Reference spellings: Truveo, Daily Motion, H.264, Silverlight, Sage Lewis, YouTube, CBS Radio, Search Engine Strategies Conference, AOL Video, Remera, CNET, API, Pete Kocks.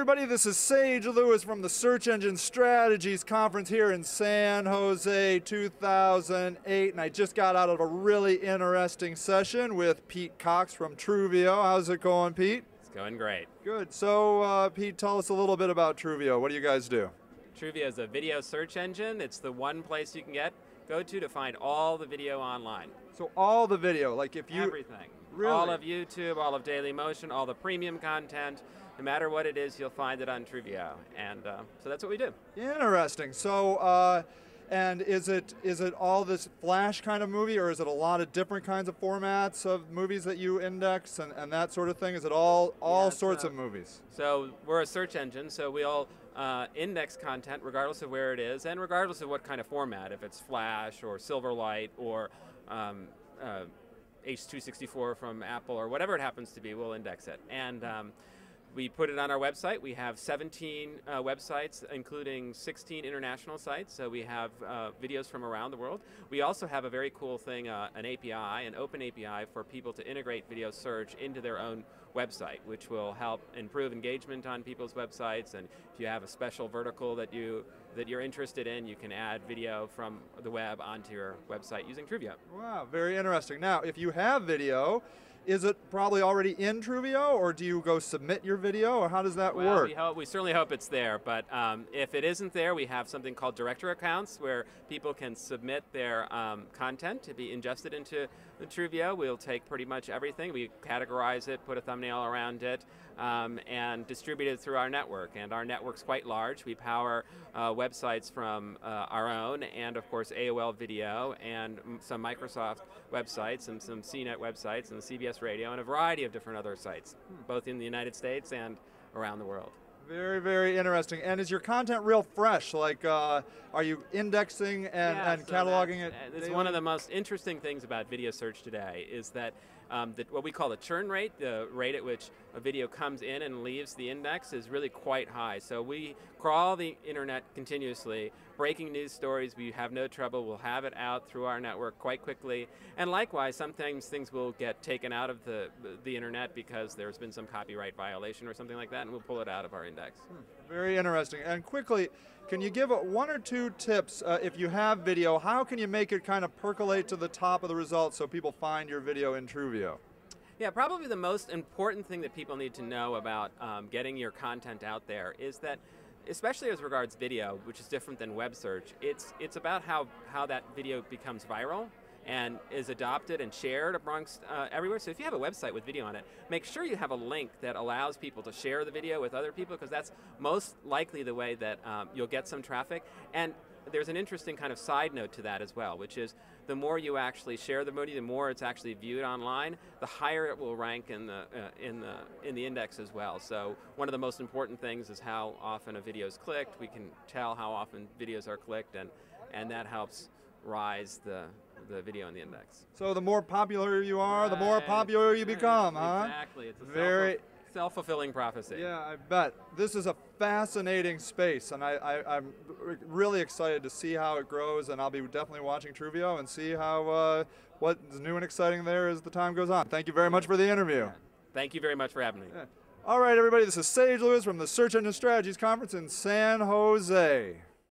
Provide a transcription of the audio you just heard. everybody, this is Sage Lewis from the Search Engine Strategies Conference here in San Jose 2008, and I just got out of a really interesting session with Pete Kocks from Truveo. How's it going, Pete? It's going great. Good. So, Pete, tell us a little bit about Truveo. What do you guys do? Truveo is a video search engine. It's the one place you can go to find all the video online. So all the video, like if you... Everything. Really? All of YouTube, all of Daily Motion, all the premium content, no matter what it is, you'll find it on Truveo, and so that's what we do. Interesting. So, and is it all this flash kind of movie, or is it a lot of different kinds of formats of movies that you index and that sort of thing? Is it all sorts of movies? So we're a search engine, so we'll index content regardless of where it is, and regardless of what kind of format, if it's flash or Silverlight or H.264 from Apple or whatever it happens to be, we'll index it. And we put it on our website. We have 17 websites, including 16 international sites, so we have videos from around the world. We also have a very cool thing, an API, an open API for people to integrate video search into their own website, which will help improve engagement on people's websites. And if you have a special vertical that you're interested in, you can add video from the web onto your website using Truveo. Wow, very interesting. Now, if you have video, is it probably already in Truveo, or do you go submit your video, or how does that work? We certainly hope it's there, but if it isn't there, we have something called director accounts where people can submit their content to be ingested into the Truveo. We'll take pretty much everything. We categorize it, put a thumbnail around it, and distribute it through our network. And our network's quite large. We power websites from our own, and of course AOL Video, and some Microsoft websites, and some CNET websites, and the CBS Radio, and a variety of different other sites, both in the United States and around the world. Very, very interesting. And is your content real fresh? Like, are you indexing and cataloging it? It's one of the most interesting things about video search today is that what we call the churn rate, the rate at which a video comes in and leaves the index, is really quite high. So we crawl the internet continuously, breaking news stories, we have no trouble, we'll have it out through our network quite quickly. And likewise, sometimes things will get taken out of the internet because there's been some copyright violation or something like that, and we'll pull it out of our index. Very interesting. And quickly, can you give one or two tips if you have video? How can you make it kind of percolate to the top of the results so people find your video in Truveo? Yeah, probably the most important thing that people need to know about getting your content out there is that, especially as regards video, which is different than web search, it's about how that video becomes viral and is adopted and shared amongst everywhere. So if you have a website with video on it, make sure you have a link that allows people to share the video with other people, because that's most likely the way that you'll get some traffic. And there's an interesting kind of side note to that as well, which is the more you actually share the video, the more it's actually viewed online, the higher it will rank in the index as well. So one of the most important things is how often a video is clicked. We can tell how often videos are clicked, and that helps rise the video in the index. So the more popular you are, the more popular you become, huh? Exactly. It's a very self-fulfilling prophecy. Yeah, I bet. This is a fascinating space, and I'm really excited to see how it grows, and I'll be definitely watching Truveo and see how what's new and exciting there as the time goes on. Thank you very much for the interview. Yeah. Thank you very much for having me. Yeah. All right, everybody, this is Sage Lewis from the Search Engine Strategies Conference in San Jose.